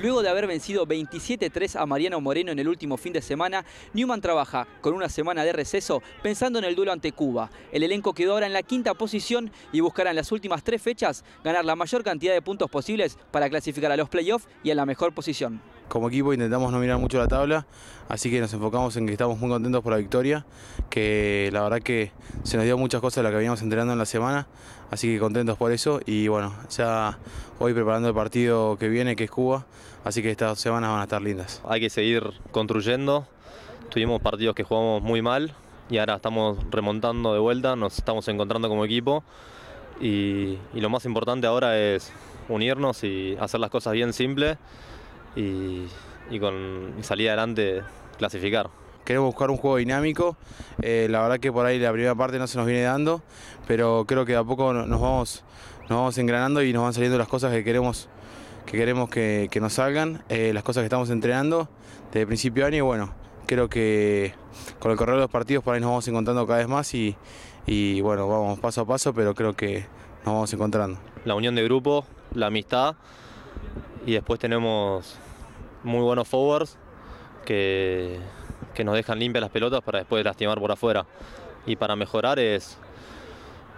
Luego de haber vencido 27-3 a Mariano Moreno en el último fin de semana, Newman trabaja con una semana de receso pensando en el duelo ante Cuba. El elenco quedó ahora en la quinta posición y buscará en las últimas tres fechas ganar la mayor cantidad de puntos posibles para clasificar a los playoffs y en la mejor posición. Como equipo intentamos no mirar mucho la tabla, así que nos enfocamos en que estamos muy contentos por la victoria, que la verdad que se nos dio muchas cosas de las que veníamos entrenando en la semana, así que contentos por eso y bueno, ya hoy preparando el partido que viene, que es Cuba, así que estas semanas van a estar lindas. Hay que seguir construyendo, tuvimos partidos que jugamos muy mal y ahora estamos remontando de vuelta, nos estamos encontrando como equipo y lo más importante ahora es unirnos y hacer las cosas bien simples. Y con salida adelante clasificar. Queremos buscar un juego dinámico, la verdad que por ahí la primera parte no se nos viene dando, pero creo que de a poco nos vamos engranando y nos van saliendo las cosas que queremos que nos salgan, las cosas que estamos entrenando desde el principio de año y bueno, creo que con el correr de los partidos por ahí nos vamos encontrando cada vez más y bueno, vamos paso a paso, pero creo que nos vamos encontrando. La unión de grupo, la amistad. Y después tenemos muy buenos forwards que nos dejan limpias las pelotas para después lastimar por afuera. Y para mejorar es...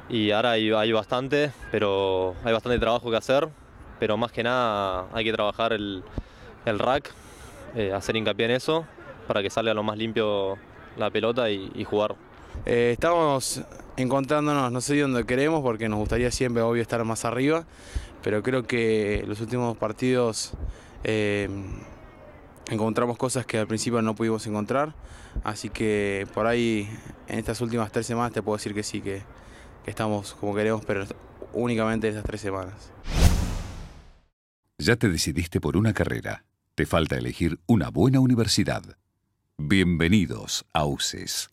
Y ahora hay bastante, pero hay bastante trabajo que hacer. Pero más que nada hay que trabajar el rack, hacer hincapié en eso, para que salga lo más limpio la pelota y jugar. Estamos encontrándonos, no sé dónde queremos, porque nos gustaría siempre, obvio, estar más arriba. Pero creo que los últimos partidos encontramos cosas que al principio no pudimos encontrar, así que por ahí en estas últimas tres semanas te puedo decir que sí, que estamos como queremos, pero únicamente en estas tres semanas. Ya te decidiste por una carrera, te falta elegir una buena universidad. Bienvenidos a UCES.